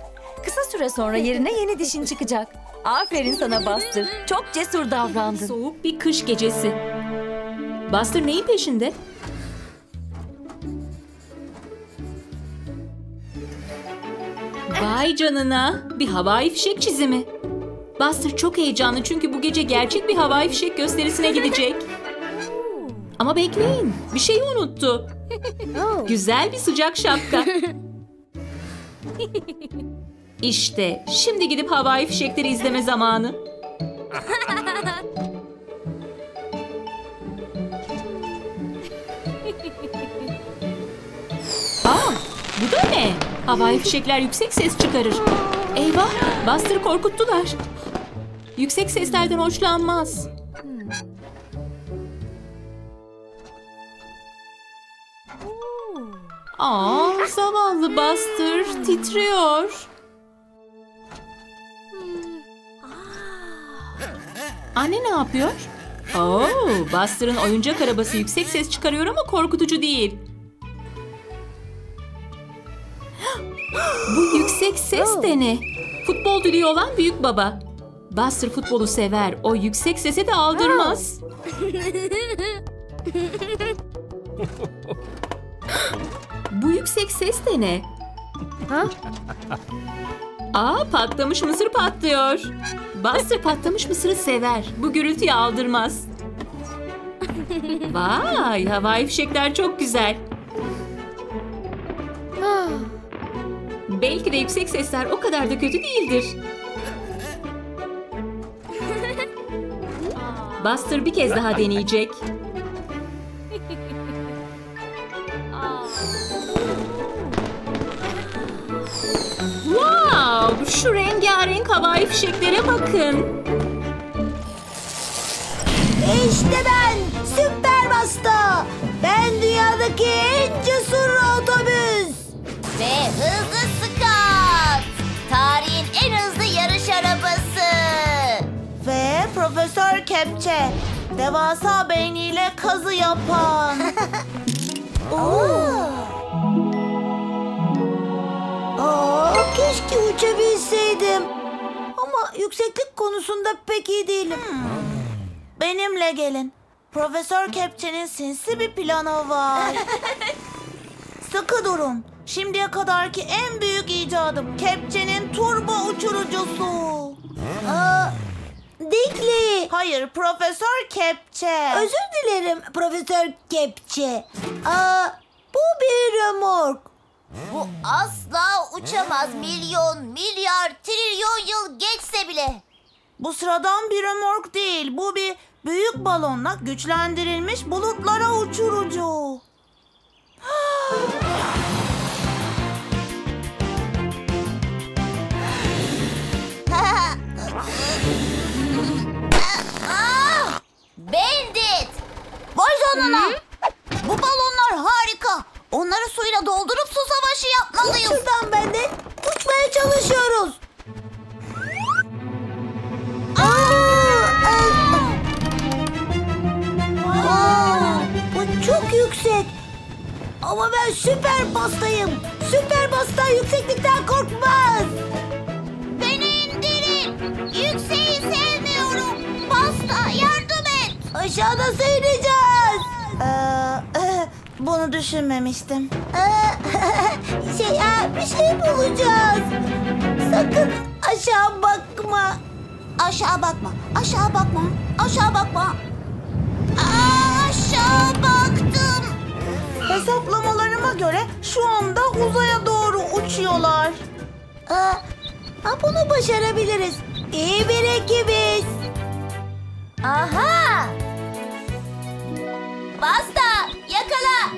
Kısa süre sonra yerine yeni dişin çıkacak. Aferin sana Buster. Çok cesur davrandın. Soğuk bir kış gecesi. Buster neyin peşinde? Vay canına. Bir havai fişek çizimi. Buster çok heyecanlı çünkü bu gece gerçek bir havai fişek gösterisine gidecek. Ama bekleyin, bir şeyi unuttu. Güzel bir sıcak şapka. İşte şimdi gidip havai fişekleri izleme zamanı. Aa, bu da ne? Havai fişekler yüksek ses çıkarır. Eyvah, Buster'ı korkuttular. Yüksek seslerden hoşlanmaz. Aa, zavallı Buster titriyor. Anne ne yapıyor? Oo, Buster'ın oyuncak arabası yüksek ses çıkarıyor ama korkutucu değil. Bu yüksek ses de ne? Futbol dili olan büyük baba. Buster futbolu sever. O yüksek sese de aldırmaz. Bu yüksek ses de ne? Ha? Aa, patlamış mısır patlıyor. Buster patlamış mısırı sever. Bu gürültüyü aldırmaz. Vay, havai fişekler çok güzel. Belki de yüksek sesler o kadar da kötü değildir. Buster bir kez daha deneyecek. Wow! Şu rengarenk havai fişeklere bakın. İşte ben! Süper Buster! Ben dünyadaki en cesur otobüs! Ve hızlı Scott! Tarihin en hızlı yarış arabası! Ve Profesör Kepçe! Devasa beyniyle kazı yapan! Keşke uçabilseydim. Ama yükseklik konusunda pek iyi değilim. Benimle gelin. Profesör Kepçe'nin sinsi bir planı var. Sıkı durun. Şimdiye kadarki en büyük icadım Kepçe'nin turbo uçurucusu. Dikli. Hayır, Profesör Kepçe. Özür dilerim Profesör Kepçe. Bu bir remork. Bu asla uçamaz, milyon, milyar, trilyon yıl geçse bile. Bu sıradan bir remork değil, bu bir büyük balonla güçlendirilmiş bulutlara uçurucu. Bandit! Vay canına! Bu balonlar harika! Onları suyla doldurup su savaşı yapmalıyız. Şuradan ben de uçmaya çalışıyoruz. Ama ben süper bastayım. Süper basta yükseklikten korkmaz. Beni indirin. Yükseği sevmiyorum. Basta yardım et. Aşağı nasıl ineceğiz? Bunu düşünmemiştim. Bir şey bulacağız. Sakın aşağı bakma. Aşağı bakma. Aşağı bakma. Aşağı bakma. Aşağı baktım. Hesaplamalarıma göre şu anda uzaya doğru uçuyorlar. Bunu başarabiliriz. İyi bir ekibiz. Aha! Basta! Yakala!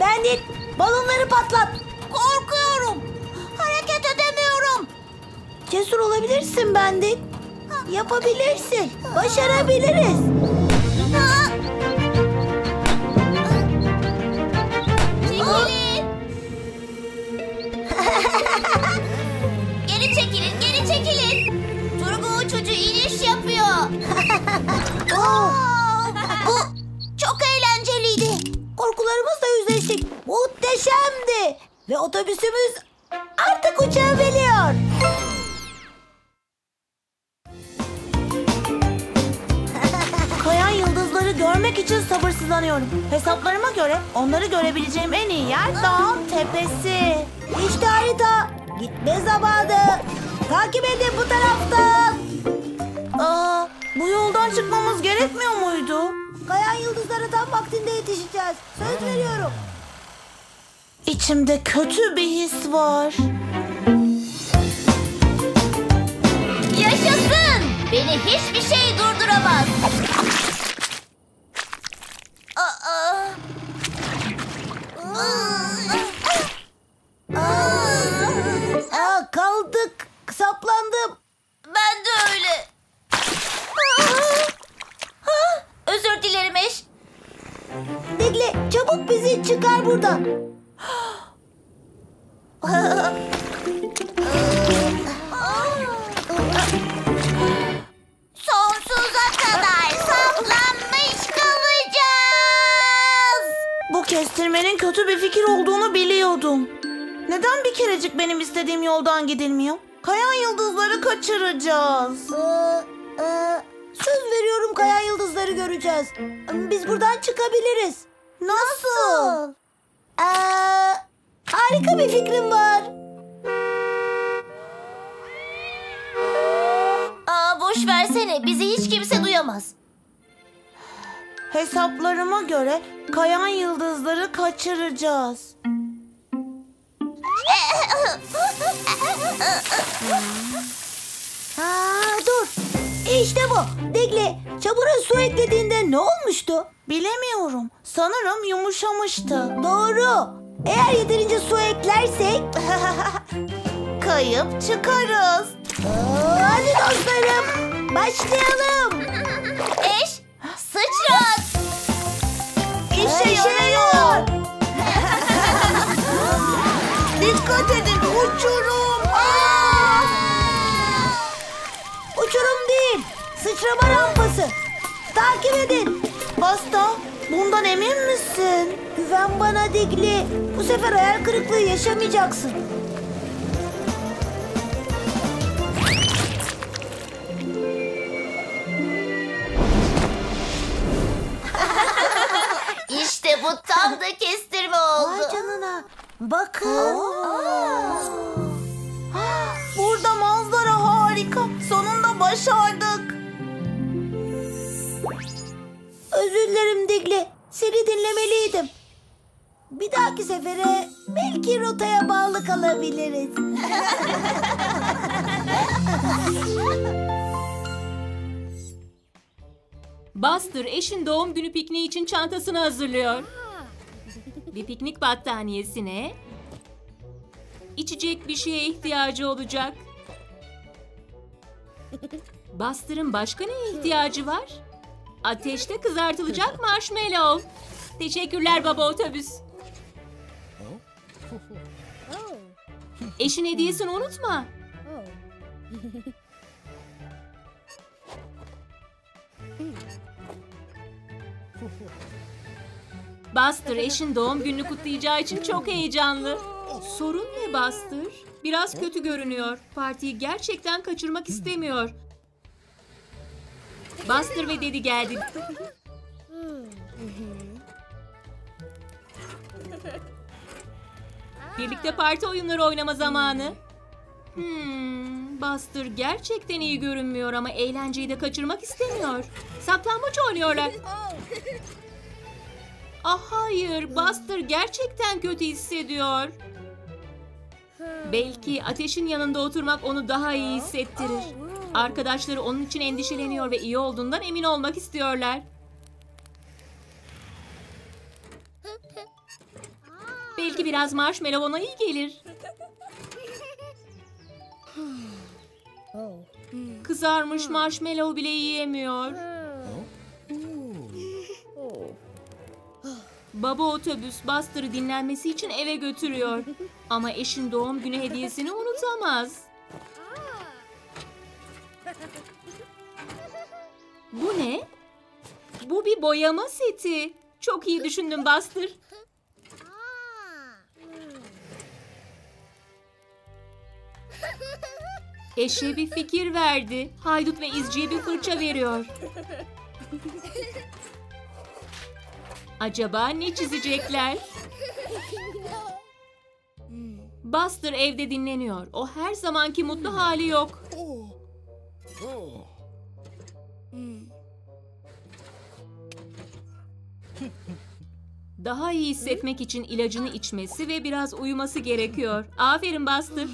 Bandit, balonları patlat. Korkuyorum. Hareket edemiyorum. Cesur olabilirsin Bandit. Yapabilirsin. Başarabiliriz. Çekilin. Geri çekilin, geri çekilin. Turbo uçucu iniş yapıyor. Bu çok eğlenceliydi. Korkularımızla yüzleştik. Muhteşemdi. Ve otobüsümüz artık uçabiliyor. Kayan yıldızları görmek için sabırsızlanıyorum. Hesaplarıma göre onları görebileceğim en iyi yer dağın tepesi. İşte harita. Gitme zamanı. Takip edin bu taraftan. Bu yoldan çıkmamız gerekmiyor muydu? Kayan yıldızlara tam vaktinde yetişeceğiz. Söz veriyorum. İçimde kötü bir his var. Yaşasın! Beni hiçbir şey durduramaz. Kaldık. Saplandım. Ben de öyle. Özür dilerim eş. Digli, çabuk bizi çıkar buradan. Sonsuza kadar saplanmış kalacağız. Bu kestirmenin kötü bir fikir olduğunu biliyordum. Neden bir kerecik benim istediğim yoldan gidilmiyor? Kayan yıldızları kaçıracağız. Söz veriyorum kayan yıldızları göreceğiz. Biz buradan çıkabiliriz. Nasıl? Harika bir fikrim var. Boş versene. Bizi hiç kimse duyamaz. Hesaplarıma göre kayan yıldızları kaçıracağız. Dur. İşte bu. Digli, çamura su eklediğinde ne olmuştu? Bilemiyorum. Sanırım yumuşamıştı. Doğru. Eğer yeterince su eklersek... kayıp çıkarız. Hadi dostlarım. Başlayalım. Eş, sıçrat. İşe yarıyor. Dikkat edin, uçurum. Uçurum değil, sıçrama rampası. Takip edin. Basta, bundan emin misin? Güven bana Digli. Bu sefer hayal kırıklığı yaşamayacaksın. İşte bu tam da kestirme oldu. Vay canına. Bakın. Burada manzara harika. Sonunda başardık. Özür dilerim Digli. Seni dinlemeliydim. Bir dahaki sefere belki rotaya bağlı kalabiliriz. Buster eşin doğum günü pikniği için çantasını hazırlıyor. Bir piknik battaniyesine, içecek bir şeye ihtiyacı olacak. Buster'ın başka neye ihtiyacı var? Ateşte kızartılacak marshmallow. Teşekkürler baba otobüs. Eşin hediyesini unutma. Buster eşin doğum gününü kutlayacağı için çok heyecanlı. Sorun ne Buster? Biraz kötü görünüyor. Partiyi gerçekten kaçırmak istemiyor. Buster ve dedi geldi. Birlikte parti oyunları oynama zamanı. Buster gerçekten iyi görünmüyor ama eğlenceyi de kaçırmak istemiyor. Saklambaç oynuyorlar. Ah hayır, Buster gerçekten kötü hissediyor. Belki ateşin yanında oturmak onu daha iyi hissettirir. Arkadaşları onun için endişeleniyor ve iyi olduğundan emin olmak istiyorlar. Belki biraz marshmallow ona iyi gelir. Kızarmış marshmallow bile yiyemiyor. Baba otobüs Buster'ı dinlenmesi için eve götürüyor. Ama eşin doğum günü hediyesini unutamaz. Bu ne? Bu bir boyama seti. Çok iyi düşündün Buster. Eşe bir fikir verdi. Haydut ve izciye bir fırça veriyor. Acaba ne çizecekler? Buster evde dinleniyor. O her zamanki mutlu hali yok. Daha iyi hissetmek için ilacını içmesi ve biraz uyuması gerekiyor. Aferin Buster.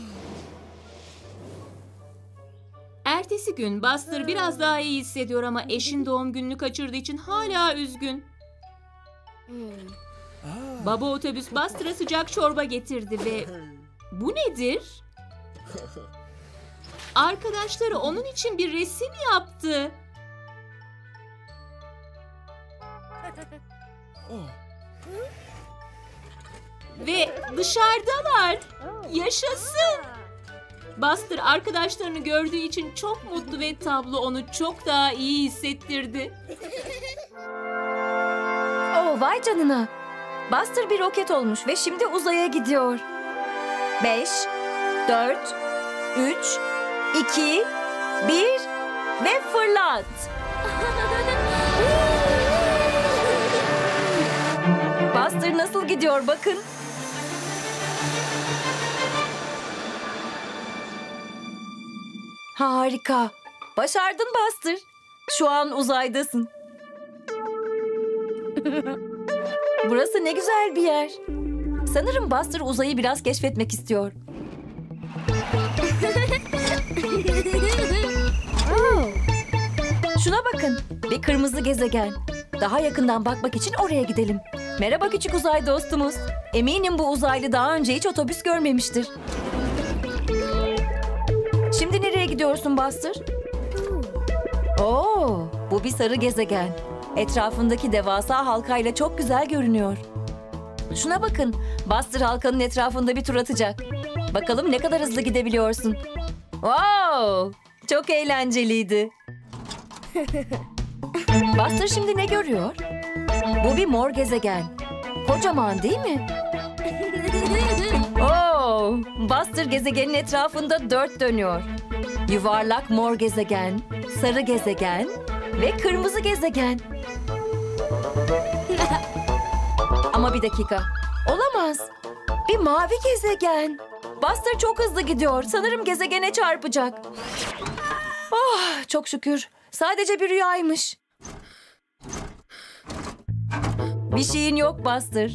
Ertesi gün Buster biraz daha iyi hissediyor ama eşin doğum gününü kaçırdığı için hala üzgün. Baba otobüs Buster'a sıcak çorba getirdi ve bu nedir? Arkadaşları onun için bir resim yaptı. Ve dışarıdalar. Yaşasın. Buster arkadaşlarını gördüğü için çok mutlu ve tablo onu çok daha iyi hissettirdi. Oh vay canına. Buster bir roket olmuş ve şimdi uzaya gidiyor. 5, 4, 3, 2, 1 ve fırlat. Buster nasıl gidiyor bakın. Harika. Başardın Buster. Şu an uzaydasın. Burası ne güzel bir yer. Sanırım Buster uzayı biraz keşfetmek istiyor. Şuna bakın. Bir kırmızı gezegen. Daha yakından bakmak için oraya gidelim. Merhaba küçük uzay dostumuz. Eminim bu uzaylı daha önce hiç otobüs görmemiştir. Şimdi nereye gidiyorsun Buster? Oo, bu bir sarı gezegen. Etrafındaki devasa halkayla çok güzel görünüyor. Şuna bakın. Buster halkanın etrafında bir tur atacak. Bakalım ne kadar hızlı gidebiliyorsun. Wow! Çok eğlenceliydi. Buster şimdi ne görüyor? Bu bir mor gezegen. Kocaman değil mi? Oh, Buster gezegenin etrafında 4 dönüyor. Yuvarlak mor gezegen, sarı gezegen ve kırmızı gezegen. Ama bir dakika. Olamaz. Bir mavi gezegen. Buster çok hızlı gidiyor. Sanırım gezegene çarpacak. Oh, çok şükür. Sadece bir rüyaymış. Bir şeyin yok Buster.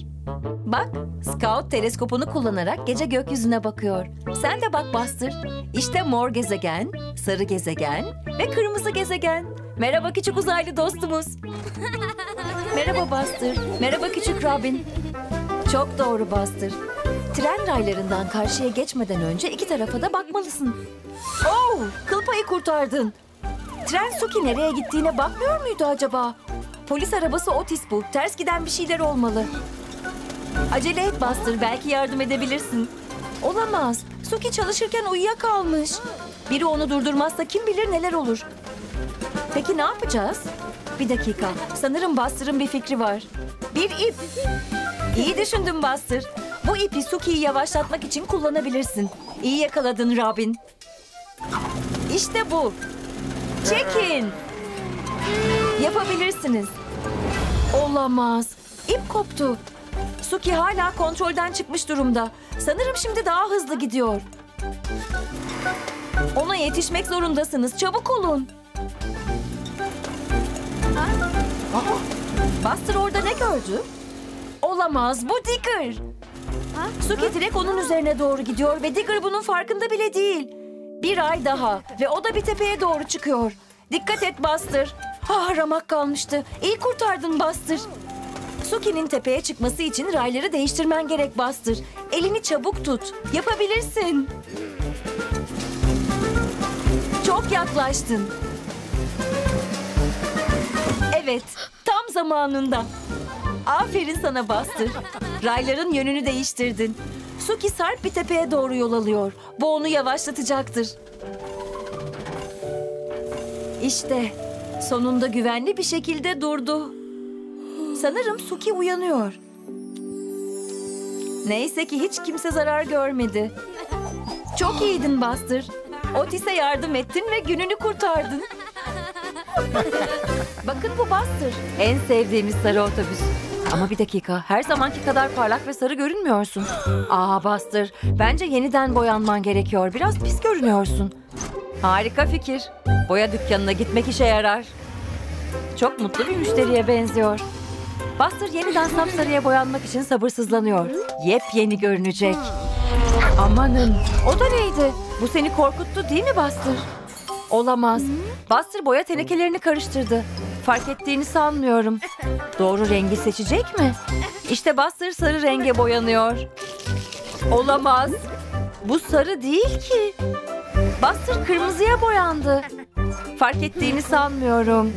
Bak, Scout teleskopunu kullanarak gece gökyüzüne bakıyor. Sen de bak Buster. İşte mor gezegen, sarı gezegen ve kırmızı gezegen. Merhaba küçük uzaylı dostumuz. Merhaba Buster. Merhaba küçük Robin. Çok doğru Buster. Tren raylarından karşıya geçmeden önce iki tarafa da bakmalısın. Oh, kıl payı kurtardın. Tren Suki nereye gittiğine bakmıyor muydu acaba? Polis arabası Otis bu. Ters giden bir şeyler olmalı. Acele et Buster. Belki yardım edebilirsin. Olamaz. Suki çalışırken uyuyakalmış. Biri onu durdurmazsa kim bilir neler olur. Peki ne yapacağız? Bir dakika. Sanırım Buster'ın bir fikri var. Bir ip. İyi düşündün Buster. Bu ipi Suki'yi yavaşlatmak için kullanabilirsin. İyi yakaladın Robin. İşte bu. Çekin. Yapabilirsiniz. Olamaz. İp koptu. Suki hala kontrolden çıkmış durumda. Sanırım şimdi daha hızlı gidiyor. Ona yetişmek zorundasınız. Çabuk olun. Buster orada ne gördü? Olamaz. Bu Digger. Suki direkt onun üzerine doğru gidiyor ve Digger bunun farkında bile değil. Bir ay daha ve o da bir tepeye doğru çıkıyor. Dikkat et Buster. Ah, ramak kalmıştı. İyi kurtardın Buster. Suki'nin tepeye çıkması için rayları değiştirmen gerek Buster. Elini çabuk tut. Yapabilirsin. Çok yaklaştın. Evet, tam zamanında. Aferin sana Buster. Rayların yönünü değiştirdin. Suki sarp bir tepeye doğru yol alıyor. Bu onu yavaşlatacaktır. İşte sonunda güvenli bir şekilde durdu. Sanırım Suki uyanıyor. Neyse ki hiç kimse zarar görmedi. Çok iyiydin Buster. Otis'e yardım ettin ve gününü kurtardın. Bakın bu Buster. En sevdiğimiz sarı otobüs. Ama bir dakika, her zamanki kadar parlak ve sarı görünmüyorsun. Aa Buster, bence yeniden boyanman gerekiyor. Biraz pis görünüyorsun. Harika fikir. Boya dükkanına gitmek işe yarar. Çok mutlu bir müşteriye benziyor. Buster yeniden sapsarıya boyanmak için sabırsızlanıyor. Yepyeni görünecek. Amanın, o da neydi? Bu seni korkuttu değil mi Buster? Olamaz. Buster boya tenekelerini karıştırdı. Fark ettiğini sanmıyorum. Doğru rengi seçecek mi? İşte Buster sarı renge boyanıyor. Olamaz. Bu sarı değil ki. Buster kırmızıya boyandı. Fark ettiğini sanmıyorum.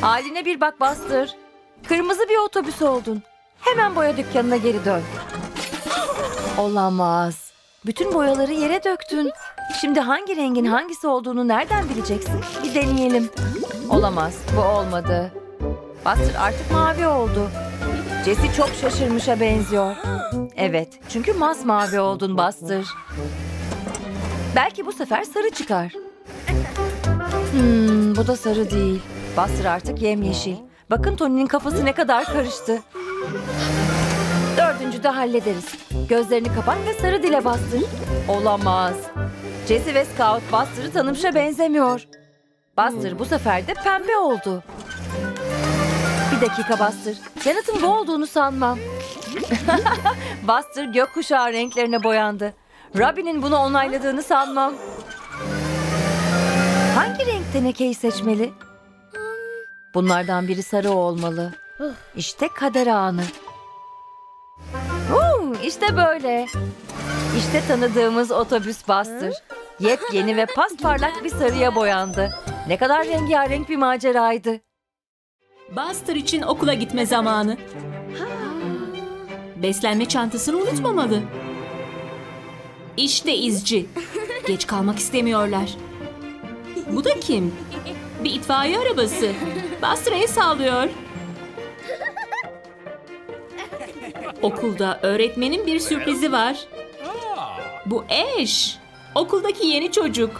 Haline bir bak Buster. Kırmızı bir otobüs oldun. Hemen boya dükkanına geri dön. Olamaz. Bütün boyaları yere döktün. Şimdi hangi rengin hangisi olduğunu nereden bileceksin? Bir deneyelim. Olamaz, bu olmadı. Buster artık mavi oldu. Jessie çok şaşırmışa benziyor. Evet, çünkü masmavi oldun Buster. Belki bu sefer sarı çıkar. Bu da sarı değil. Buster artık yemyeşil. Bakın Tony'nin kafası ne kadar karıştı. Dördüncü de hallederiz. Gözlerini kapat ve sarı dile Buster. Olamaz. Jessie ve Scout Buster'ı tanımışa benzemiyor. Buster bu sefer de pembe oldu. Bir dakika Buster. Yanıtın bu olduğunu sanmam. Buster gökkuşağı renklerine boyandı. Robin'in bunu onayladığını sanmam. Hangi renk tenekeyi seçmeli? Bunlardan biri sarı olmalı. İşte kader anı. İşte böyle. İşte tanıdığımız otobüs Buster. Yepyeni ve pasparlak bir sarıya boyandı. Ne kadar rengarenk bir maceraydı. Buster için okula gitme zamanı. Beslenme çantasını unutmamalı. İşte izci. Geç kalmak istemiyorlar. Bu da kim? Bir itfaiye arabası. Buster'a el sallıyor. Okulda öğretmenin bir sürprizi var. Bu Ash. Okuldaki yeni çocuk.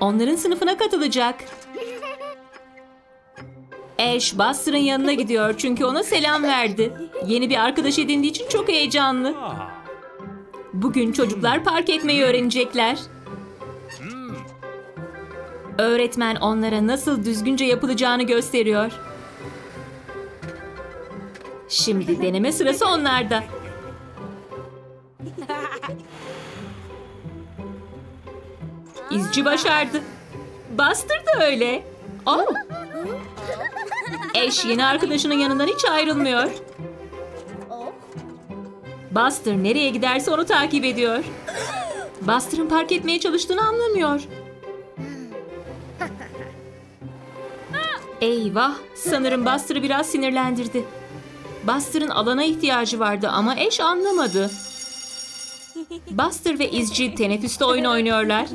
Onların sınıfına katılacak. Ash, Buster'ın yanına gidiyor çünkü ona selam verdi. Yeni bir arkadaş edindiği için çok heyecanlı. Bugün çocuklar park etmeyi öğrenecekler. Öğretmen onlara nasıl düzgünce yapılacağını gösteriyor. Şimdi deneme sırası onlarda. İzci başardı. Buster da öyle. Ash yeni arkadaşının yanından hiç ayrılmıyor. Buster nereye giderse onu takip ediyor. Buster'ın park etmeye çalıştığını anlamıyor. Eyvah, sanırım Buster'ı biraz sinirlendirdi. Buster'ın alana ihtiyacı vardı ama Ash anlamadı. Buster ve izci teneffüste oyun oynuyorlar.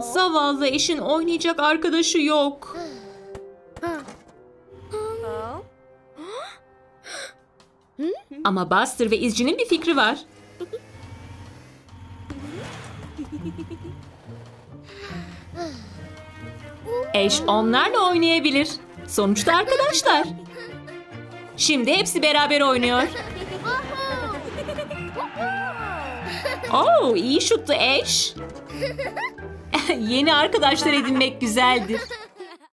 Zavallı eşin oynayacak arkadaşı yok. Ama Buster ve izcinin bir fikri var. Eş onlarla oynayabilir. Sonuçta arkadaşlar. Şimdi hepsi beraber oynuyor. Oo, iyi şuttu Eş. Yeni arkadaşlar edinmek güzeldir.